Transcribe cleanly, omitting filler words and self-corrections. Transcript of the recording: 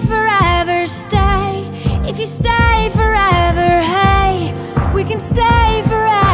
forever, stay. If you stay forever, hey, we can stay forever.